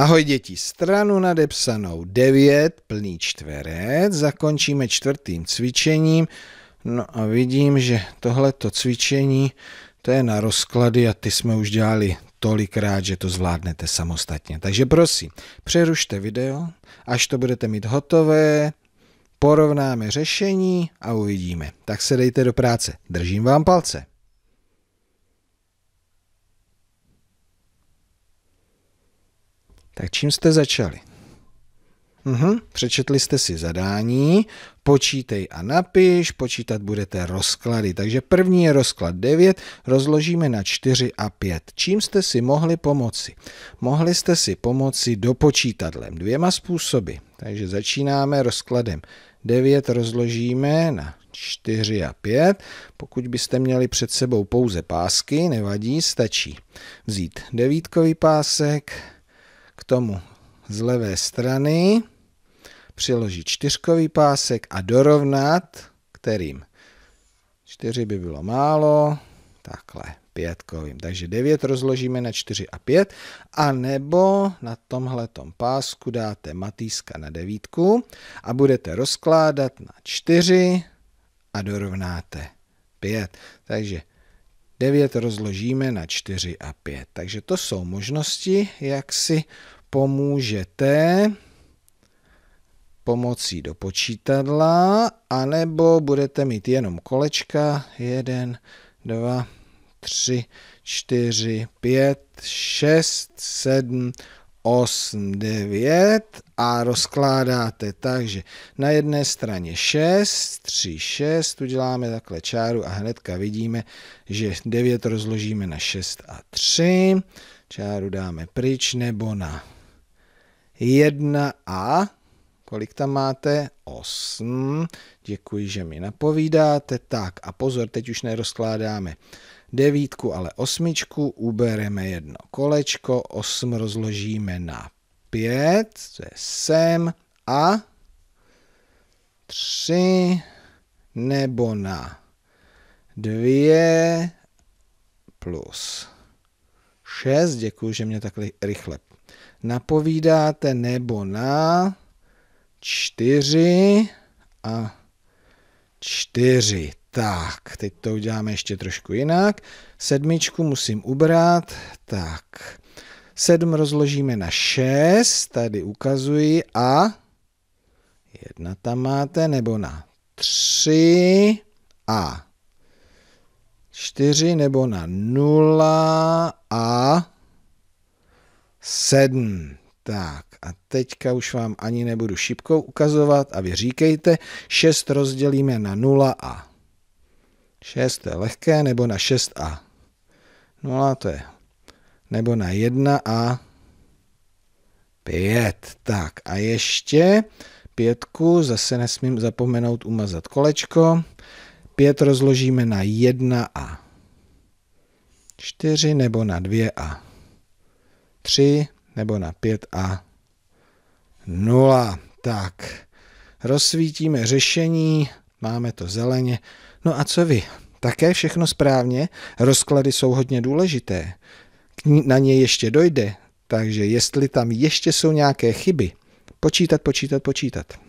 Ahoj děti, stranu nadepsanou 9, plný čtverec, zakončíme čtvrtým cvičením. No a vidím, že tohleto cvičení, to je na rozklady a ty jsme už dělali tolikrát, že to zvládnete samostatně. Takže prosím, přerušte video, až to budete mít hotové, porovnáme řešení a uvidíme. Tak se dejte do práce, držím vám palce. Tak čím jste začali? Přečetli jste si zadání, počítej a napiš, počítat budete rozklady. Takže první je rozklad 9, rozložíme na 4 a 5. Čím jste si mohli pomoci? Mohli jste si pomoci dopočítadlem, dvěma způsoby. Takže začínáme rozkladem 9, rozložíme na 4 a 5. Pokud byste měli před sebou pouze pásky, nevadí, stačí vzít devítkový pásek, k tomu z levé strany přiložit čtyřkový pásek a dorovnat, kterým 4 by bylo málo, takhle pětkovým. Takže 9 rozložíme na 4 a 5, a nebo na tomhletom pásku dáte matýska na devítku a budete rozkládat na 4 a dorovnáte 5. Takže 9 rozložíme na 4 a 5. Takže to jsou možnosti, jak si pomůžete pomocí do počítadla, anebo budete mít jenom kolečka 1, 2, 3, 4, 5, 6, 7, 8, 9 a rozkládáte. Takže na jedné straně 6, 3, 6, uděláme takhle čáru a hnedka vidíme, že 9 rozložíme na 6 a 3, čáru dáme pryč, nebo na 1 a kolik tam máte? 8. Děkuji, že mi napovídáte. Tak a pozor, teď už nerozkládáme devítku, ale 8. Ubereme jedno kolečko, 8 rozložíme na 5, to je sem, a 3, nebo na 2 plus 6, děkuji, že mě takhle rychle napovídáte, nebo na 4 a 4. Tak, teď to uděláme ještě trošku jinak. 7 musím ubrat, tak 7 rozložíme na 6, tady ukazuji, a 1 tam máte, nebo na 3 a 4, nebo na 0 a 7. Tak a teďka už vám ani nebudu šipkou ukazovat a vy říkejte, 6 rozdělíme na 0 a 6, je lehké, nebo na 6 a 0, to je, nebo na 1 a 5. Tak a ještě 5, zase nesmím zapomenout umazat kolečko, 5 rozložíme na 1 a 4, nebo na 2 a 3, nebo na 5 a 0. Tak, rozsvítíme řešení, máme to zeleně. No a co vy? Také všechno správně? Rozklady jsou hodně důležité. Na ně ještě dojde, takže jestli tam ještě jsou nějaké chyby, počítat, počítat, počítat.